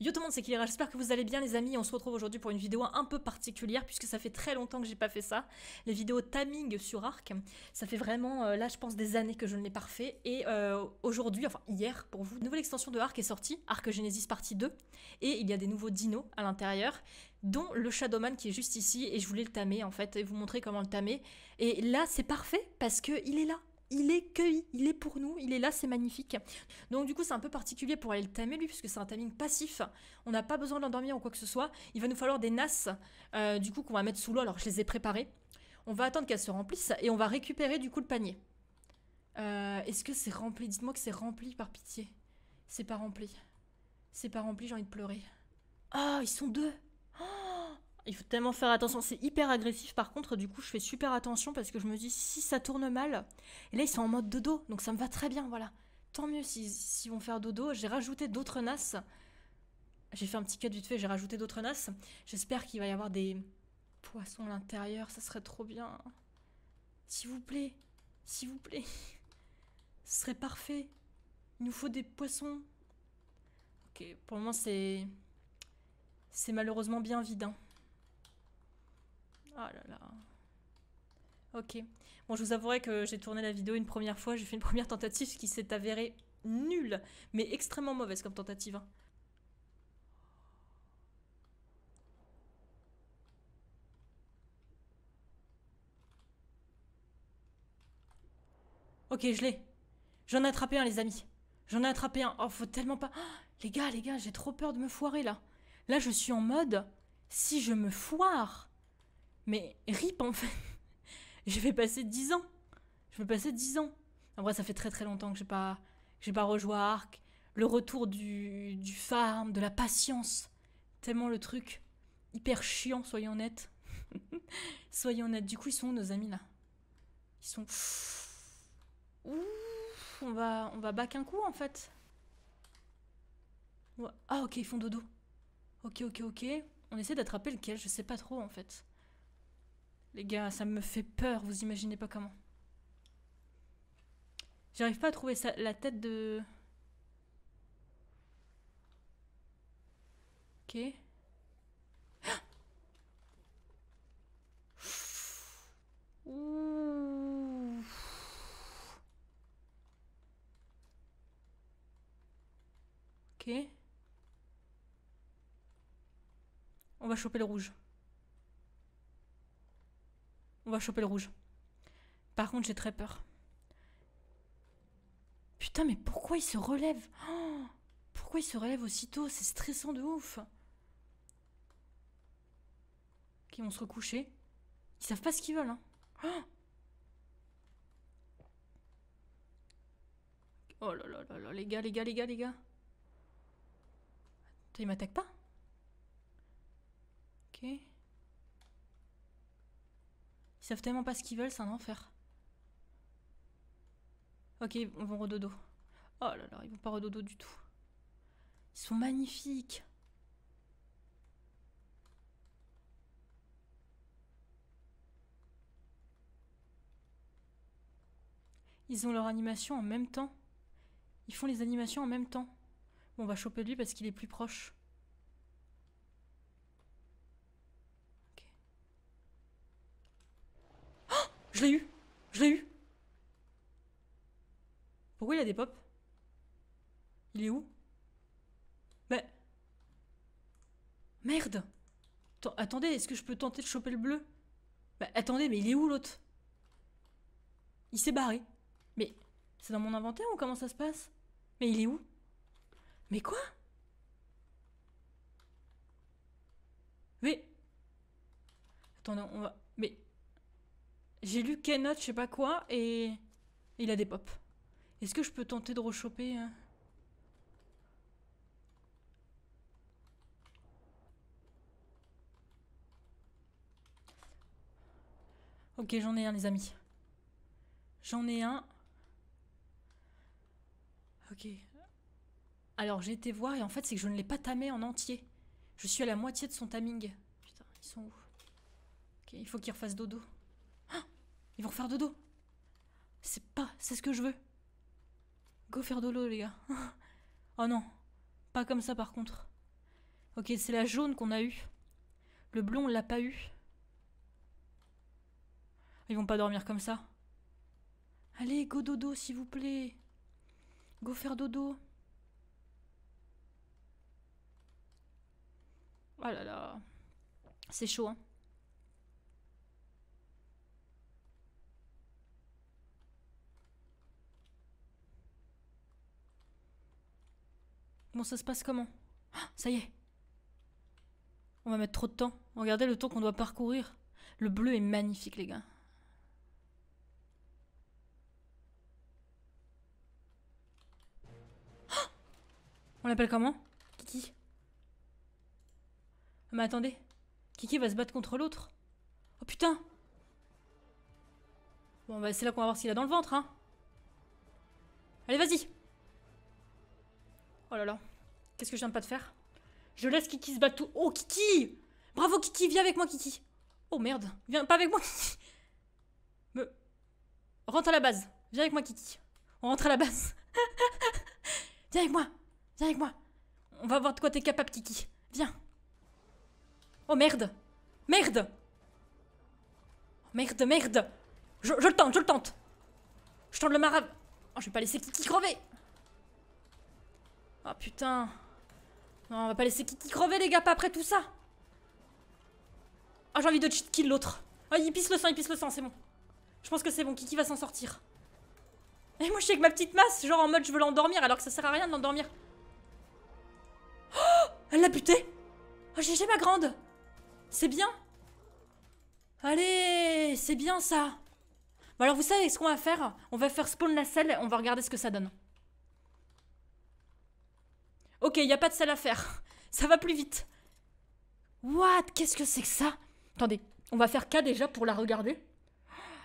Yo tout le monde, c'est Kilira, j'espère que vous allez bien les amis. On se retrouve aujourd'hui pour une vidéo un peu particulière puisque ça fait très longtemps que j'ai pas fait ça. Les vidéos timing sur Ark, ça fait vraiment, là je pense des années que je ne l'ai pas refait. Et aujourd'hui, enfin hier pour vous, une nouvelle extension de Ark est sortie, Ark Genesis partie 2. Et il y a des nouveaux dinos à l'intérieur, dont le Shadowman qui est juste ici. Et je voulais le tamer en fait et vous montrer comment le tamer. Et là c'est parfait parce qu'il est là. Il est cueilli, il est pour nous, il est là, c'est magnifique. Donc du coup c'est un peu particulier pour aller le tamer lui, puisque c'est un taming passif. On n'a pas besoin de l'endormir ou quoi que ce soit. Il va nous falloir des nasses du coup qu'on va mettre sous l'eau, alors je les ai préparées. On va attendre qu'elles se remplissent et on va récupérer du coup le panier. Est-ce que c'est rempli? Dites-moi que c'est rempli par pitié. C'est pas rempli. C'est pas rempli, j'ai envie de pleurer. Ah, ils sont deux. Il faut tellement faire attention, c'est hyper agressif par contre, du coup je fais super attention parce que je me dis si ça tourne mal, et là ils sont en mode dodo, donc ça me va très bien, voilà. Tant mieux s'ils vont faire dodo, j'ai rajouté d'autres nasses, j'ai fait un petit cut vite fait, j'ai rajouté d'autres nasses, j'espère qu'il va y avoir des poissons à l'intérieur, ça serait trop bien. S'il vous plaît, ce serait parfait, il nous faut des poissons. Ok, pour le moment c'est malheureusement bien vide, hein. Oh là là. Ok. Bon, je vous avouerai que j'ai tourné la vidéo une première fois, j'ai fait une première tentative qui s'est avérée nulle, mais extrêmement mauvaise comme tentative. Ok, je l'ai. J'en ai attrapé un, les amis. J'en ai attrapé un. Oh, faut tellement pas... Oh, les gars, j'ai trop peur de me foirer, là. Là, je suis en mode... Si je me foire... Mais rip en fait. Je vais passer 10 ans. Je vais passer 10 ans. En vrai, ça fait très longtemps que j'ai pas rejoué à Ark. Le retour du farm, de la patience. Tellement le truc hyper chiant, soyons honnêtes. Soyons honnêtes. Du coup, ils sont où, nos amis là? Ils sont... Ouh, on va back un coup en fait. Ouais. Ah ok, ils font dodo. Ok. On essaie d'attraper lequel, je sais pas trop en fait. Les gars, ça me fait peur, vous imaginez pas comment. J'arrive pas à trouver ça, la tête de... Ok. Ah ouh. Ok. On va choper le rouge. On va choper le rouge. Par contre, j'ai très peur. Putain, mais pourquoi il se relève? Oh, pourquoi il se relève aussitôt? C'est stressant de ouf. Ok, on se recoucher. Ils savent pas ce qu'ils veulent. Hein. Oh là là là là, les gars. Putain, ils m'attaquent pas? Ok. Ils savent tellement pas ce qu'ils veulent, c'est un enfer. Ok, ils vont redodo. Oh là là, ils vont pas redodo du tout. Ils sont magnifiques. Ils ont leur animation en même temps. Ils font les animations en même temps. Bon, on va choper lui parce qu'il est plus proche. Je l'ai eu! Je l'ai eu! Pourquoi il a des pops? Il est où? Mais... Merde! Attendez, est-ce que je peux tenter de choper le bleu? Bah attendez, mais il est où l'autre? Il s'est barré. Mais c'est dans mon inventaire ou comment ça se passe? Mais il est où? Mais quoi? Mais... Attendez, on va... Mais... J'ai lu Kenneth, je sais pas quoi, et il a des pops. Est-ce que je peux tenter de rechoper? Ok, j'en ai un, les amis. J'en ai un. Ok. Alors, j'ai été voir, et en fait, c'est que je ne l'ai pas tamé en entier. Je suis à la moitié de son taming. Putain, ils sont où? Ok, il faut qu'ils refassent dodo. Ils vont refaire dodo. C'est pas... C'est ce que je veux. Go faire dodo, les gars. Oh non. Pas comme ça, par contre. Ok, c'est la jaune qu'on a eue. Le blond, on l'a pas eu. Ils vont pas dormir comme ça. Allez, go dodo, s'il vous plaît. Go faire dodo. Oh là là. C'est chaud, hein. Bon, ça se passe comment? Ah, ça y est. On va mettre trop de temps. Regardez le temps qu'on doit parcourir. Le bleu est magnifique, les gars. Ah, on l'appelle comment? Kiki. Mais attendez. Kiki va se battre contre l'autre. Oh putain. Bon, bah, c'est là qu'on va voir ce qu'il a dans le ventre, hein. Allez, vas-y. Oh là là, qu'est-ce que je viens de pas de faire? Je laisse Kiki se battre tout... Oh, Kiki! Bravo, Kiki, viens avec moi, Kiki! Oh, merde, viens pas avec moi, Kiki! Me... Rentre à la base. Viens avec moi, Kiki. On rentre à la base. Viens avec moi. Viens avec moi. On va voir de quoi t'es capable, Kiki. Viens. Oh, merde. Merde. Merde, merde. Je le tente, je le tente. Je tente le marav... Oh, je vais pas laisser Kiki crever. Oh putain. Non, on va pas laisser Kiki crever, les gars, pas après tout ça. Ah, oh, j'ai envie de cheat kill l'autre. Ah, oh, il pisse le sang, c'est bon. Je pense que c'est bon, Kiki va s'en sortir. Et moi, je suis avec ma petite masse, genre en mode je veux l'endormir, alors que ça sert à rien de l'endormir. Oh, elle l'a buté. Oh, GG ma grande. C'est bien. Allez, c'est bien ça. Bon, alors vous savez ce qu'on va faire? On va faire spawn la selle, on va regarder ce que ça donne. Ok, il n'y a pas de salle à faire. Ça va plus vite. What? Qu'est-ce que c'est que ça? Attendez, on va faire K déjà pour la regarder.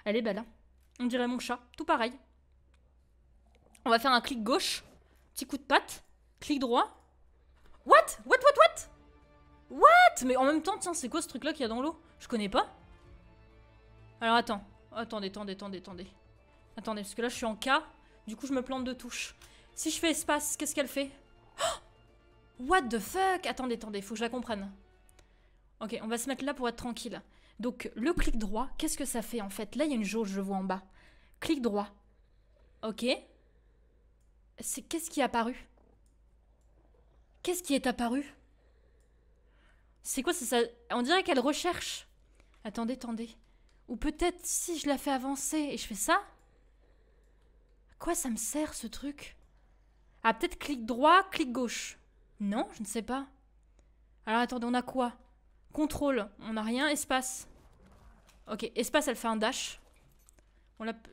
Elle est belle, hein. On dirait mon chat. Tout pareil. On va faire un clic gauche. Petit coup de patte. Clic droit. What? What? What? What? What? Mais en même temps, tiens, c'est quoi ce truc-là qu'il y a dans l'eau? Je connais pas. Alors, attends. Attendez. Attendez, parce que là, je suis en K. Du coup, je me plante de touche. Si je fais espace, qu'est-ce qu'elle fait? What the fuck? Attendez, faut que je la comprenne. Ok, on va se mettre là pour être tranquille. Donc, le clic droit, qu'est-ce que ça fait en fait? Là, il y a une jauge, je vois en bas. Clic droit. Ok. C'est qu'est-ce qui est apparu? Qu'est-ce qui est apparu? C'est quoi ça? On dirait qu'elle recherche. Attendez. Ou peut-être si je la fais avancer et je fais ça? À quoi ça me sert ce truc? Ah, peut-être clic droit, clic gauche. Non, je ne sais pas. Alors, attendez, on a quoi? Contrôle, on n'a rien, espace. Ok, espace, elle fait un dash.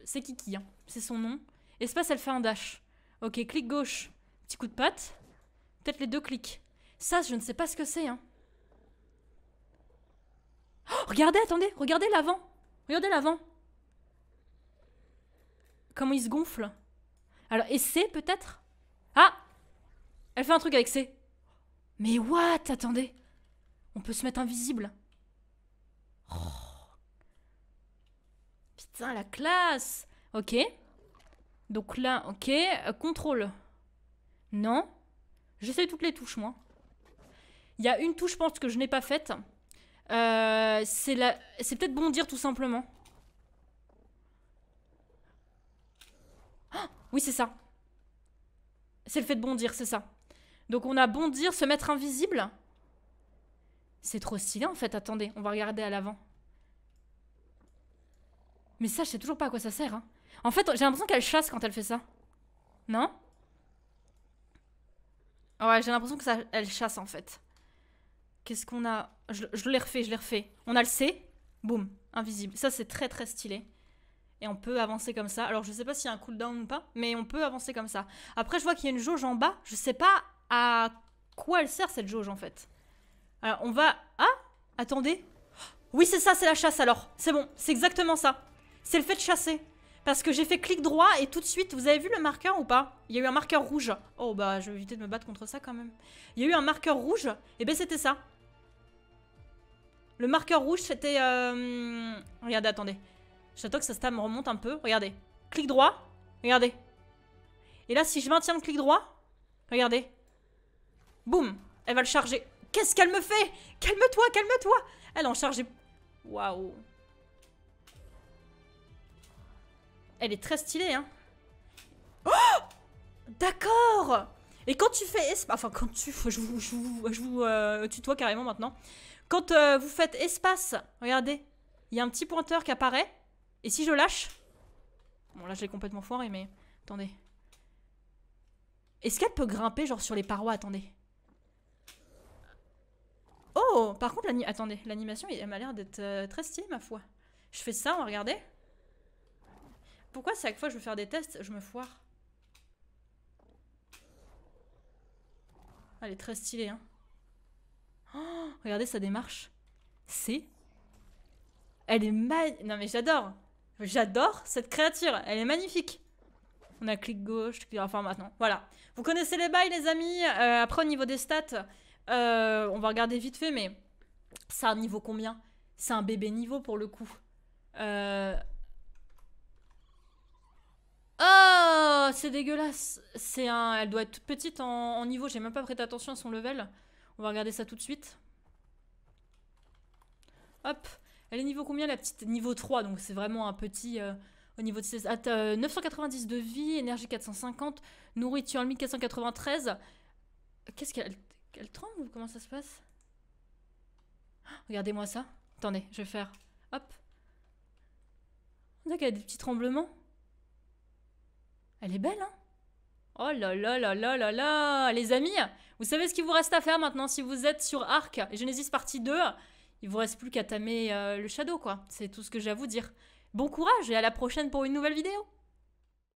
C'est Kiki, hein. C'est son nom. Espace, elle fait un dash. Ok, clic gauche, petit coup de patte. Peut-être les deux clics. Ça, je ne sais pas ce que c'est, hein. Oh, regardez, attendez, regardez l'avant. Regardez l'avant. Comment il se gonfle. Alors, et c'est peut-être? Ah! Elle fait un truc avec ses... Mais what? Attendez. On peut se mettre invisible. Oh. Putain, la classe. Ok. Donc là, ok. Contrôle. Non. J'essaie toutes les touches, moi. Il y a une touche, je pense, que je n'ai pas faite. C'est peut-être bondir, tout simplement. Ah, oui, c'est ça. C'est le fait de bondir, c'est ça. Donc on a bondir, se mettre invisible. C'est trop stylé en fait, attendez, on va regarder à l'avant. Mais ça, je sais toujours pas à quoi ça sert, hein. En fait, j'ai l'impression qu'elle chasse quand elle fait ça. Non? Ouais, j'ai l'impression qu'elle chasse en fait. Qu'est-ce qu'on a? Je l'ai refait, je l'ai refait. On a le C, boum, invisible. Ça, c'est très très stylé. Et on peut avancer comme ça. Alors, je sais pas s'il y a un cooldown ou pas, mais on peut avancer comme ça. Après, je vois qu'il y a une jauge en bas. Je sais pas à quoi elle sert, cette jauge, en fait. Alors, on va... Ah, attendez. Oui, c'est ça, c'est la chasse, alors. C'est bon, c'est exactement ça. C'est le fait de chasser. Parce que j'ai fait clic droit et tout de suite... Vous avez vu le marqueur ou pas? Il y a eu un marqueur rouge. Oh, bah, je vais éviter de me battre contre ça, quand même. Il y a eu un marqueur rouge. Et ben, c'était ça. Le marqueur rouge, c'était... Regardez, attendez. J'attends que ça me remonte un peu. Regardez. Clic droit. Regardez. Et là, si je maintiens le clic droit, regardez. Boum. Elle va le charger. Qu'est-ce qu'elle me fait? Calme-toi, calme-toi. Elle en charge. Waouh. Elle est très stylée, hein. Oh! D'accord. Et quand tu fais... Enfin, quand tu... Je vous tutoie carrément maintenant. Quand vous faites espace, regardez, il y a un petit pointeur qui apparaît. Et si je lâche... Bon, là, je l'ai complètement foiré, mais... Attendez. Est-ce qu'elle peut grimper, genre, sur les parois? Attendez. Oh! Par contre, attendez, l'animation, elle m'a l'air d'être très stylée, ma foi. Je fais ça, on va regarder. Pourquoi, chaque fois que je veux faire des tests, je me foire? Elle est très stylée, hein. Oh, regardez sa démarche. C'est... Elle est magnifique. Non mais j'adore. J'adore cette créature. Elle est magnifique. On a clic gauche, clic... Enfin maintenant, voilà. Vous connaissez les bails, les amis. Après, au niveau des stats, on va regarder vite fait, mais... C'est un niveau combien? C'est un bébé niveau, pour le coup. Oh, c'est dégueulasse. C'est un... Elle doit être toute petite en niveau. J'ai même pas prêté attention à son level. On va regarder ça tout de suite. Hop. Elle est niveau combien, la petite? Niveau 3, donc c'est vraiment un petit... au niveau de ses... 990 de vie, énergie 450, nourriture 1493. Qu'est-ce qu'elle... Elle tremble ou comment ça se passe? Regardez-moi ça. Attendez, je vais faire... Hop. On dirait qu'elle a des petits tremblements. Elle est belle, hein? Oh là là là là là là! Les amis, vous savez ce qu'il vous reste à faire maintenant si vous êtes sur Ark Genesis partie 2. Il vous reste plus qu'à tamer le Shadow, quoi. C'est tout ce que j'ai à vous dire. Bon courage et à la prochaine pour une nouvelle vidéo!